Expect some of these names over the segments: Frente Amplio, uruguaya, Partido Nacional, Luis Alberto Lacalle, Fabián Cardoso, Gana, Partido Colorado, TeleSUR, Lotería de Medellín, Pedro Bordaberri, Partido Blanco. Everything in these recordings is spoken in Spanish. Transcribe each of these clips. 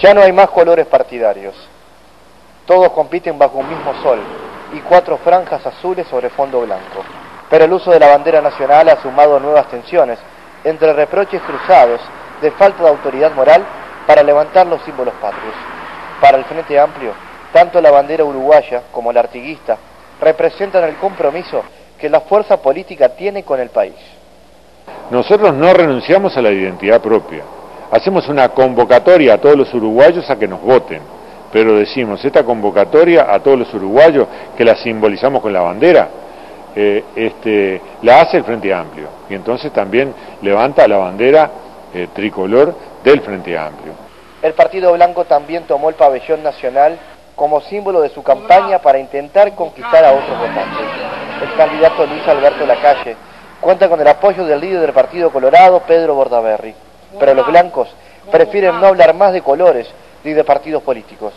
Ya no hay más colores partidarios. Todos compiten bajo un mismo sol y cuatro franjas azules sobre fondo blanco. Pero el uso de la bandera nacional ha sumado nuevas tensiones entre reproches cruzados de falta de autoridad moral para levantar los símbolos patrios. Para el Frente Amplio, tanto la bandera uruguaya como la artiguista representan el compromiso que la fuerza política tiene con el país. Nosotros no renunciamos a la identidad propia. Hacemos una convocatoria a todos los uruguayos a que nos voten, pero decimos, esta convocatoria a todos los uruguayos, que la simbolizamos con la bandera, la hace el Frente Amplio, y entonces también levanta la bandera tricolor del Frente Amplio. El Partido Blanco también tomó el pabellón nacional como símbolo de su campaña para intentar conquistar a otros votantes. El candidato Luis Alberto Lacalle cuenta con el apoyo del líder del Partido Colorado, Pedro Bordaberri. Pero los blancos prefieren no hablar más de colores ni de partidos políticos.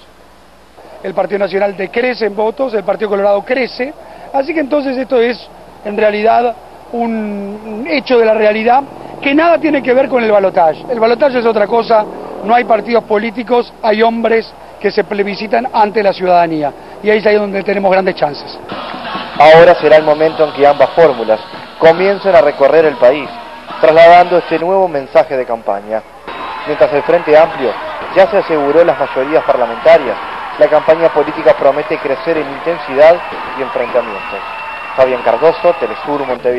El Partido Nacional decrece en votos, el Partido Colorado crece, así que entonces esto es en realidad un hecho de la realidad que nada tiene que ver con el balotaje. El balotaje es otra cosa, no hay partidos políticos, hay hombres que se plebiscitan ante la ciudadanía y ahí es ahí donde tenemos grandes chances. Ahora será el momento en que ambas fórmulas comiencen a recorrer el país, trasladando este nuevo mensaje de campaña. Mientras el Frente Amplio ya se aseguró las mayorías parlamentarias, la campaña política promete crecer en intensidad y enfrentamientos. Fabián Cardoso, TeleSUR, Montevideo.